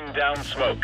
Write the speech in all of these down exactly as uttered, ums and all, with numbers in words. beam down smoke.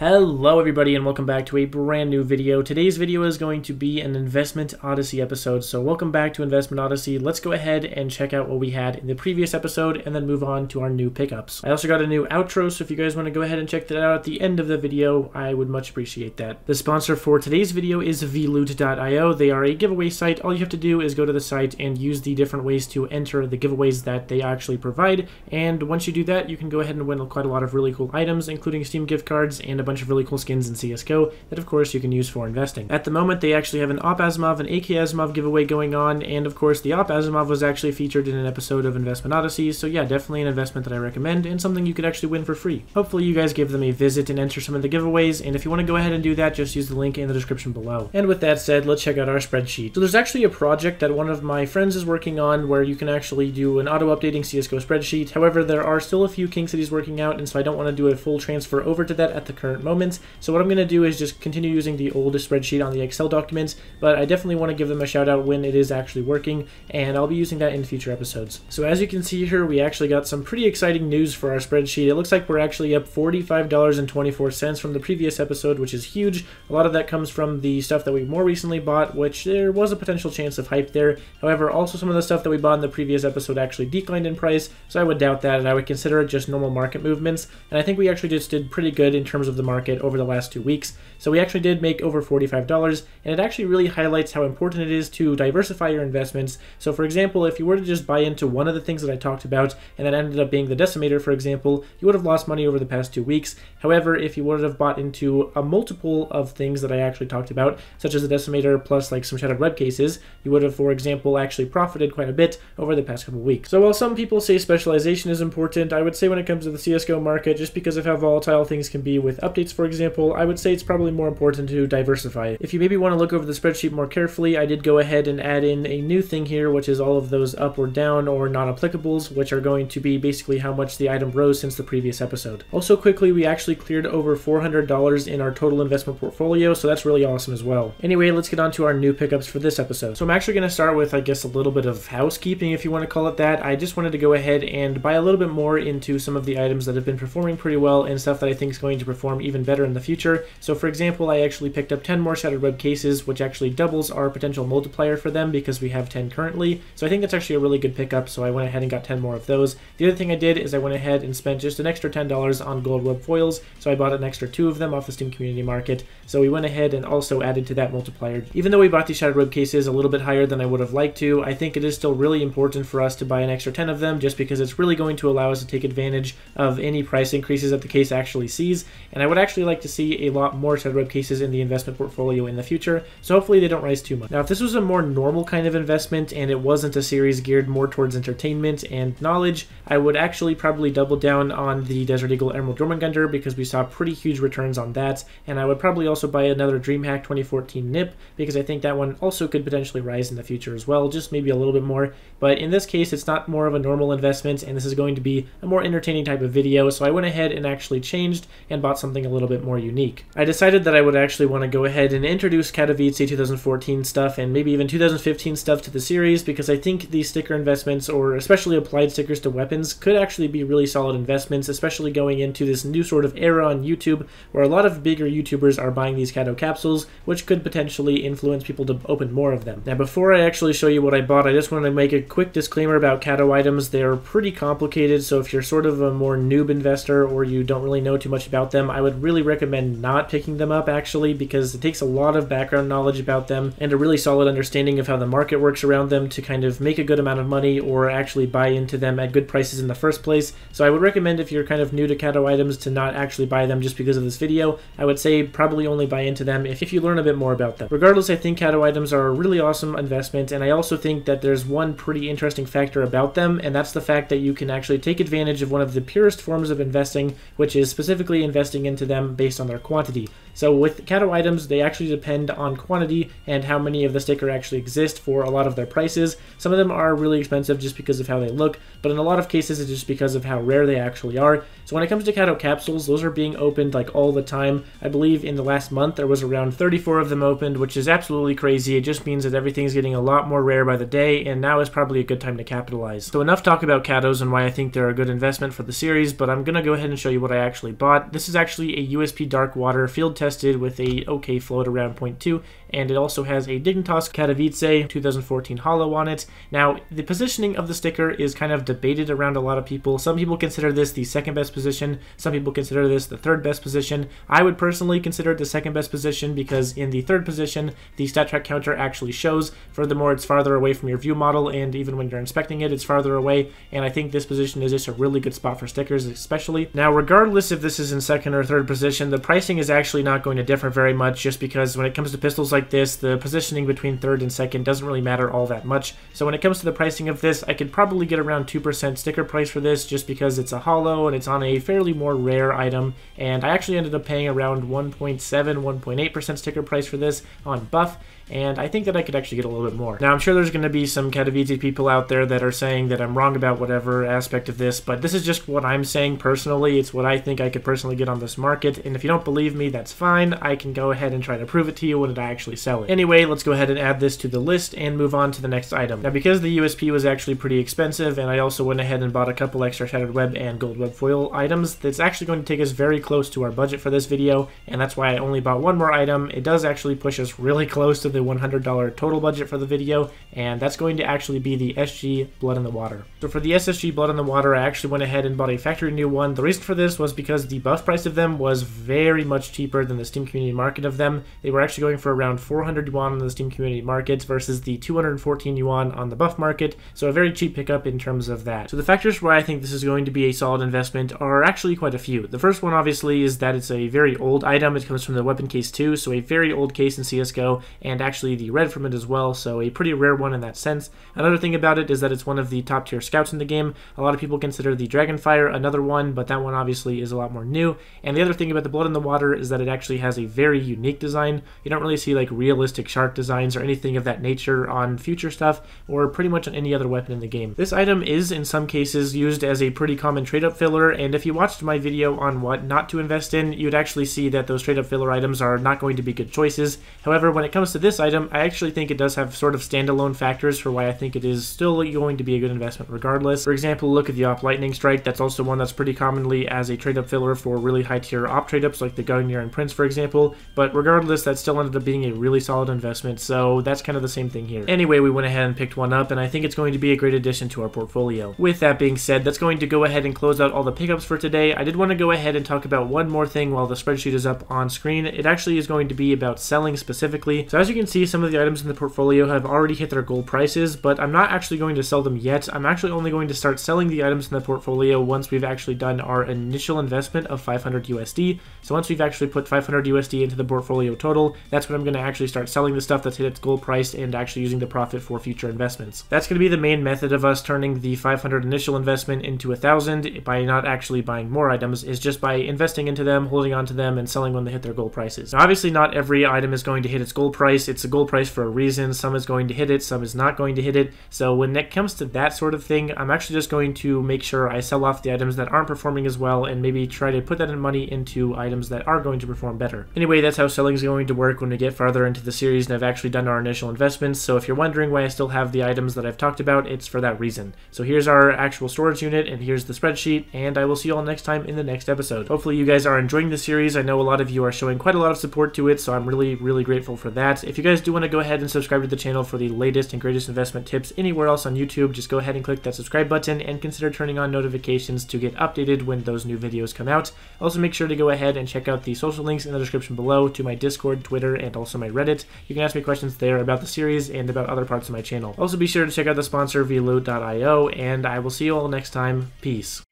Hello everybody and welcome back to a brand new video. Today's video is going to be an Investment Odyssey episode, so welcome back to Investment Odyssey. Let's go ahead and check out what we had in the previous episode and then move on to our new pickups. I also got a new outro, so if you guys want to go ahead and check that out at the end of the video, I would much appreciate that. The sponsor for today's video is Vloot dot i o. They are a giveaway site. All you have to do is go to the site and use the different ways to enter the giveaways that they actually provide, and once you do that, you can go ahead and win quite a lot of really cool items, including Steam gift cards and a bunch of really cool skins in C S G O that of course you can use for investing. At the moment they actually have an Op Asimov and A K Asimov giveaway going on, and of course the Op Asimov was actually featured in an episode of Investment Odyssey, so yeah, definitely an investment that I recommend and something you could actually win for free. Hopefully you guys give them a visit and enter some of the giveaways, and if you want to go ahead and do that, just use the link in the description below. And with that said, let's check out our spreadsheet. So there's actually a project that one of my friends is working on where you can actually do an auto-updating C S G O spreadsheet. However, there are still a few kinks that he's working out, and so I don't want to do a full transfer over to that at the current moments. So what I'm going to do is just continue using the old spreadsheet on the Excel documents, but I definitely want to give them a shout out when it is actually working, and I'll be using that in future episodes. So as you can see here, we actually got some pretty exciting news for our spreadsheet. It looks like we're actually up forty-five dollars and twenty-four cents from the previous episode, which is huge. A lot of that comes from the stuff that we more recently bought, which there was a potential chance of hype there. However, also some of the stuff that we bought in the previous episode actually declined in price, so I would doubt that, and I would consider it just normal market movements. And I think we actually just did pretty good in terms of the market over the last two weeks. So we actually did make over forty-five dollars, and it actually really highlights how important it is to diversify your investments. So for example, if you were to just buy into one of the things that I talked about, and that ended up being the Decimator, for example, you would have lost money over the past two weeks. However, if you would have bought into a multiple of things that I actually talked about, such as the Decimator plus like some Shattered Web Cases, you would have, for example, actually profited quite a bit over the past couple weeks. So while some people say specialization is important, I would say when it comes to the C S G O market, just because of how volatile things can be with updates, for example, I would say it's probably more important to diversify. If you maybe want to look over the spreadsheet more carefully, I did go ahead and add in a new thing here, which is all of those up or down or non-applicables, which are going to be basically how much the item rose since the previous episode. Also quickly, we actually cleared over four hundred dollars in our total investment portfolio, so that's really awesome as well. Anyway, let's get on to our new pickups for this episode. So I'm actually going to start with, I guess, a little bit of housekeeping, if you want to call it that. I just wanted to go ahead and buy a little bit more into some of the items that have been performing pretty well and stuff that I think is going to perform even better in the future. So for example, I actually picked up ten more Shattered Web Cases, which actually doubles our potential multiplier for them because we have ten currently. So I think that's actually a really good pickup, so I went ahead and got ten more of those. The other thing I did is I went ahead and spent just an extra ten dollars on Gold Web Foils, so I bought an extra two of them off the Steam Community Market. So we went ahead and also added to that multiplier. Even though we bought these Shattered Web Cases a little bit higher than I would have liked to, I think it is still really important for us to buy an extra ten of them just because it's really going to allow us to take advantage of any price increases that the case actually sees. And I would actually like to see a lot more Shattered Web Cases in the investment portfolio in the future, so hopefully they don't rise too much. Now, if this was a more normal kind of investment and it wasn't a series geared more towards entertainment and knowledge, I would actually probably double down on the Desert Eagle Emerald Dormungandr because we saw pretty huge returns on that, and I would probably also buy another Dreamhack twenty fourteen nip because I think that one also could potentially rise in the future as well, just maybe a little bit more. But in this case, it's not more of a normal investment, and this is going to be a more entertaining type of video, so I went ahead and actually changed and bought something a little bit more unique. I decided that I would actually want to go ahead and introduce Katowice twenty fourteen stuff and maybe even two thousand fifteen stuff to the series because I think these sticker investments, or especially applied stickers to weapons, could actually be really solid investments, especially going into this new sort of era on YouTube where a lot of bigger YouTubers are buying these Cado capsules, which could potentially influence people to open more of them. Now, before I actually show you what I bought, I just want to make a quick disclaimer about Cato items. They're pretty complicated, so if you're sort of a more noob investor or you don't really know too much about them, I would really recommend not picking them up actually because it takes a lot of background knowledge about them and a really solid understanding of how the market works around them to kind of make a good amount of money or actually buy into them at good prices in the first place. So I would recommend if you're kind of new to Cato items to not actually buy them just because of this video. I would say probably only buy into them if, if you learn a bit more about them. Regardless, I think Cato items are a really awesome investment, and I also think that there's one pretty interesting factor about them, and that's the fact that you can actually take advantage of one of the purest forms of investing, which is specifically investing into them based on their quantity. So with Cato items, they actually depend on quantity and how many of the sticker actually exist for a lot of their prices. Some of them are really expensive just because of how they look, but in a lot of cases it's just because of how rare they actually are. So when it comes to Cado capsules, those are being opened like all the time. I believe in the last month there was around thirty-four of them opened, which is absolutely crazy. It just means that everything's getting a lot more rare by the day, and now is probably a good time to capitalize. So enough talk about Catos and why I think they're a good investment for the series, but I'm going to go ahead and show you what I actually bought. This is actually a U S P Dark Water field tested with a OK float around zero point two, and it also has a Dignitas Katowice twenty fourteen holo on it. Now, the positioning of the sticker is kind of debated around a lot of people. Some people consider this the second best position, some people consider this the third best position. I would personally consider it the second best position because in the third position, the StatTrak counter actually shows. Furthermore, it's farther away from your view model, and even when you're inspecting it, it's farther away, and I think this position is just a really good spot for stickers especially. Now, regardless if this is in second or third position, the pricing is actually not going to differ very much just because when it comes to pistols like this, the positioning between third and second doesn't really matter all that much. So when it comes to the pricing of this, I could probably get around two percent sticker price for this just because it's a holo and it's on a fairly more rare item, and I actually ended up paying around one point seven, one point eight percent sticker price for this on Buff, and I think that I could actually get a little bit more. Now, I'm sure there's going to be some Katowice people out there that are saying that I'm wrong about whatever aspect of this, but this is just what I'm saying personally. It's what I think I could personally get on this market, and if you don't believe me, that's fine. I can go ahead and try to prove it to you when I actually sell it. Anyway, let's go ahead and add this to the list and move on to the next item. Now, because the U S P was actually pretty expensive, and I also went ahead and bought a couple extra Shattered Web and Gold Web Foil items, that's actually going to take us very close to our budget for this video, and that's why I only bought one more item. It does actually push us really close to the one hundred dollar total budget for the video, and that's going to actually be the S S G Blood in the Water. So for the S S G Blood in the Water, I actually went ahead and bought a factory new one. The reason for this was because the Buff price of them was very much cheaper than the Steam Community Market of them. They were actually going for around four hundred yuan on the Steam Community Market versus the two hundred fourteen yuan on the Buff market, so a very cheap pickup in terms of that. So the factors where I think this is going to be a solid investment are actually quite a few. The first one obviously is that it's a very old item. It comes from the Weapon Case two, so a very old case in C S G O, and actually the red from it as well, so a pretty rare one in that sense. Another thing about it is that it's one of the top tier scouts in the game. A lot of people consider the Dragonfire another one, but that one obviously is a lot more new. And the other thing about the Blood in the Water is that it actually has a very unique design. You don't really see like realistic shark designs or anything of that nature on future stuff or pretty much on any other weapon in the game. This item is in some cases used as a pretty common trade-up filler, and if you watched my video on what not to invest in, you'd actually see that those trade-up filler items are not going to be good choices. However, when it comes to this item, I actually think it does have sort of standalone factors for why I think it is still going to be a good investment regardless. For example, look at the Op Lightning Strike. That's also one that's pretty commonly as a trade-up filler for really high-tier op trade-ups like the Gungnir and Prince, for example, but regardless, that still ended up being a really solid investment, so that's kind of the same thing here. Anyway, we went ahead and picked one up, and I think it's going to be a great addition to our portfolio. With that being said, that's going to go ahead and close out all the pickups for today. I did want to go ahead and talk about one more thing while the spreadsheet is up on screen. It actually is going to be about selling specifically. So as you can see, some of the items in the portfolio have already hit their goal prices, but I'm not actually going to sell them yet. I'm actually only going to start selling the items in the portfolio once we've actually done our initial investment of five hundred U S D. So once we've actually put five hundred U S D into the portfolio total, that's when I'm going to actually start selling the stuff that's hit its goal price and actually using the profit for future investments. That's going to be the main method of us turning the five hundred initial investment into one thousand by not actually buying more items, is just by investing into them, holding on to them, and selling when they hit their goal prices. Now, obviously not every item is going to hit its goal price. It's a goal price for a reason. Some is going to hit it, some is not going to hit it. So when it comes to that sort of thing, I'm actually just going to make sure I sell off the items that aren't performing as well and maybe try to put that in money into items that are going to perform better. Anyway, that's how selling is going to work when we get farther into the series and I've actually done our initial investments. So if you're wondering why I still have the items that I've talked about, it's for that reason. So here's our actual storage unit, and here's the spreadsheet, and I will see you all next time in the next episode. Hopefully you guys are enjoying the series. I know a lot of you are showing quite a lot of support to it, so I'm really, really grateful for that. If you guys do want to go ahead and subscribe to the channel for the latest and greatest investment tips anywhere else on YouTube, just go ahead and click that subscribe button and consider turning on notifications to get updated when those new videos come out. Also, make sure to go ahead and check out the social links in the description below to my Discord, Twitter, and also my Reddit. You can ask me questions there about the series and about other parts of my channel. Also, be sure to check out the sponsor, Vloot dot i o, and I will see you all next time. Peace.